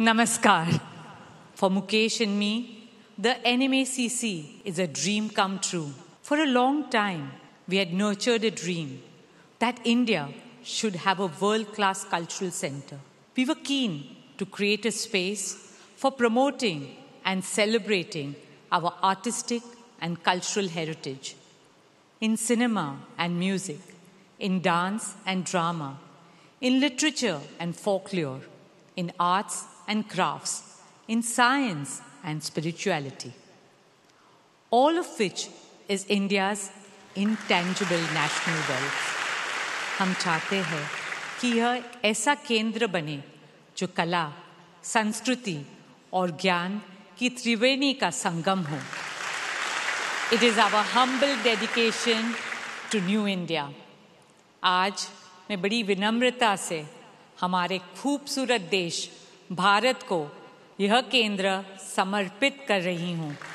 Namaskar. For Mukesh and me, the NMACC is a dream come true. For a long time, we had nurtured a dream that India should have a world-class cultural center. We were keen to create a space for promoting and celebrating our artistic and cultural heritage. In cinema and music, in dance and drama, in literature and folklore, in arts and crafts, in science and spirituality. All of which is India's intangible national wealth. हम चाहते हैं कि यह ऐसा केंद्र बने जो कला, संस्कृति और ज्ञान की त्रिवेणी का संगम हो. It is our humble dedication to New India. आज मैं बड़ी विनम्रता से हमारे खूबसूरत देश भारत को यह केंद्र समर्पित कर रही हूँ.